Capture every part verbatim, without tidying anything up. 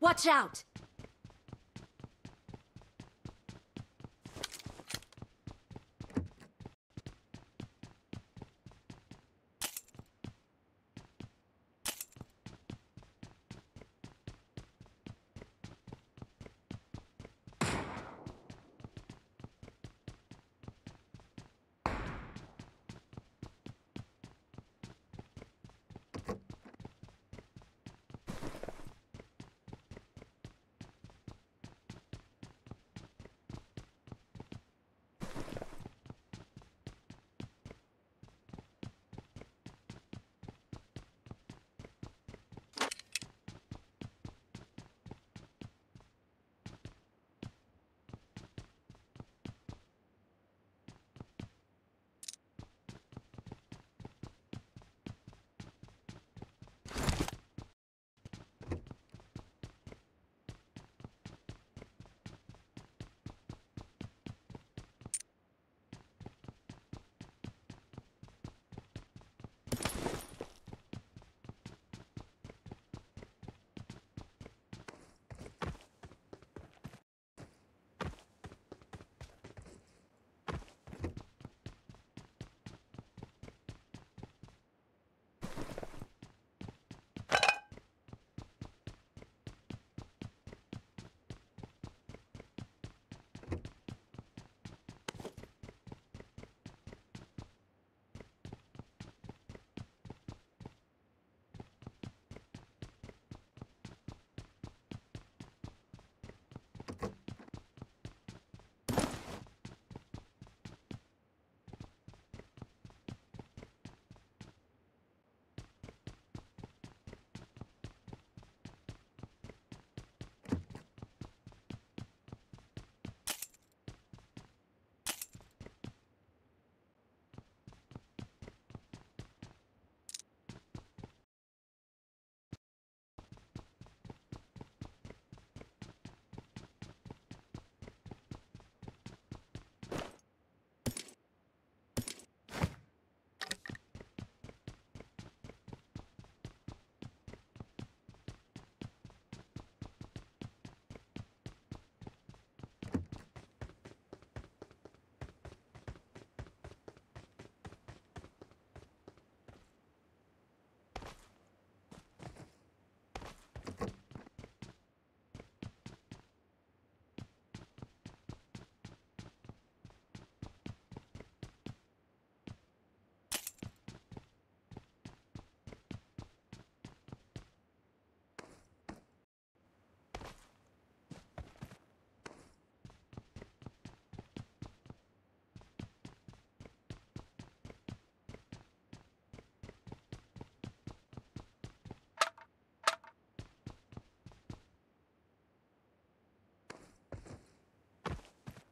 Watch out!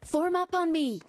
Form up on me!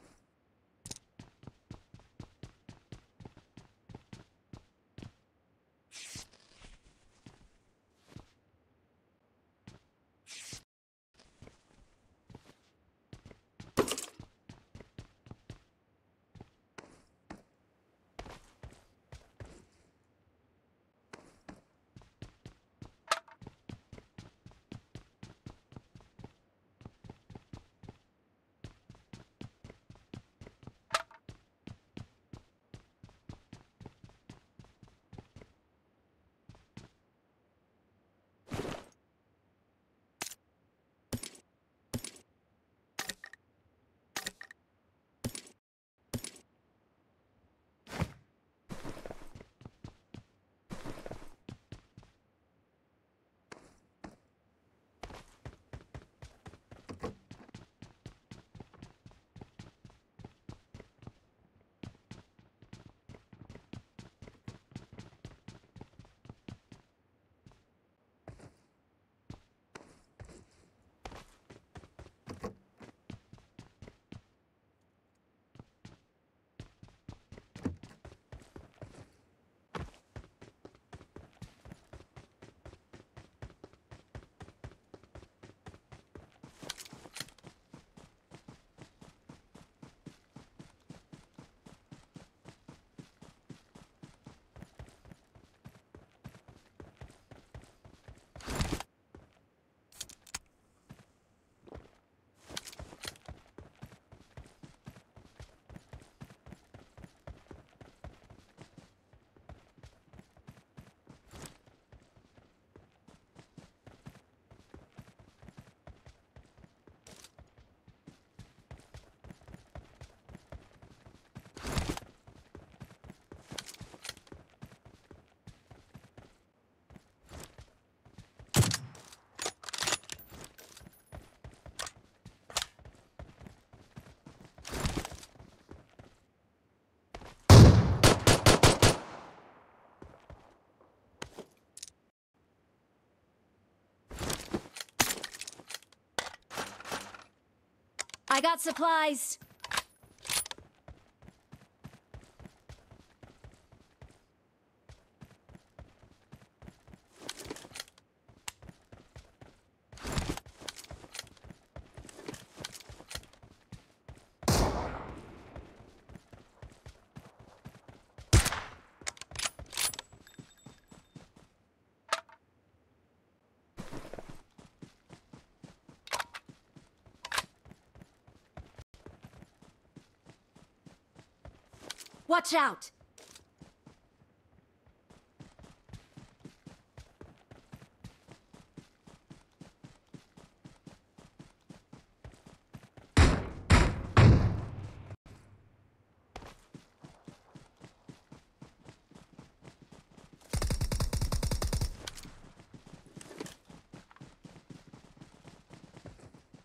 I got supplies. Watch out!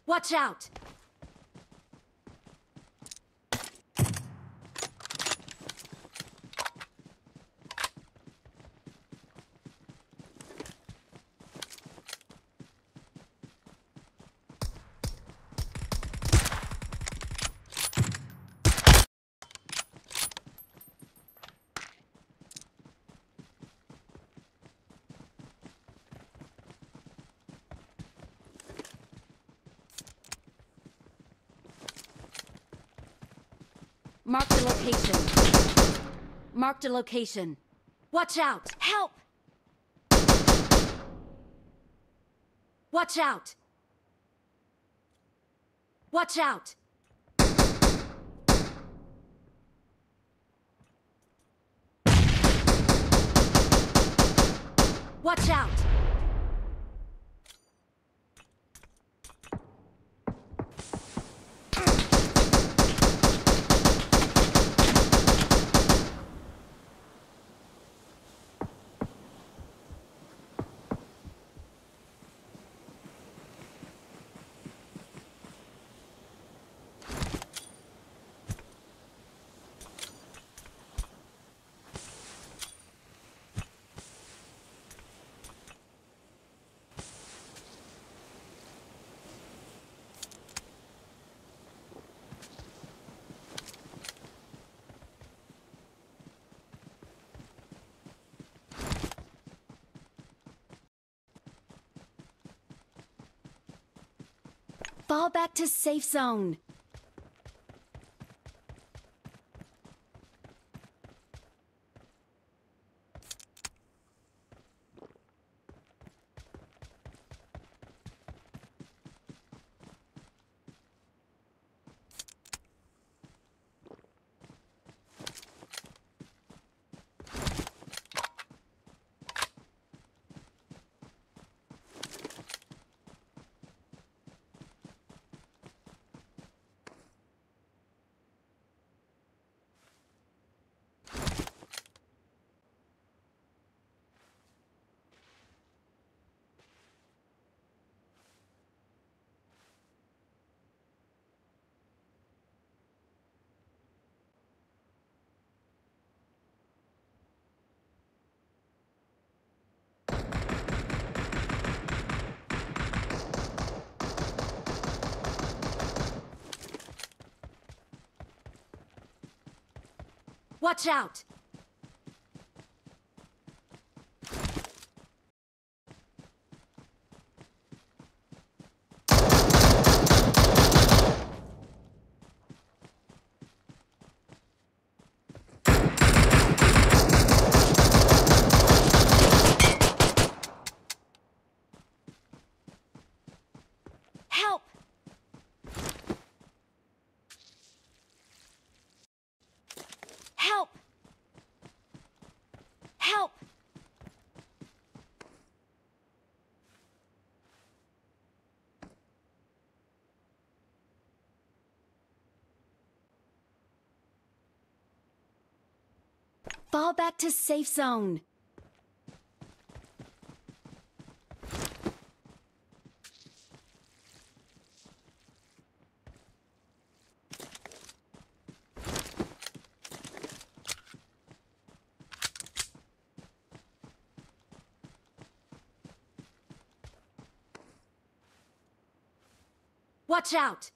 Watch out! Mark the location. Mark the location. Watch out! Help! Watch out! Watch out! Watch out! Fall back to safe zone. Watch out! Fall back to safe zone. Watch out!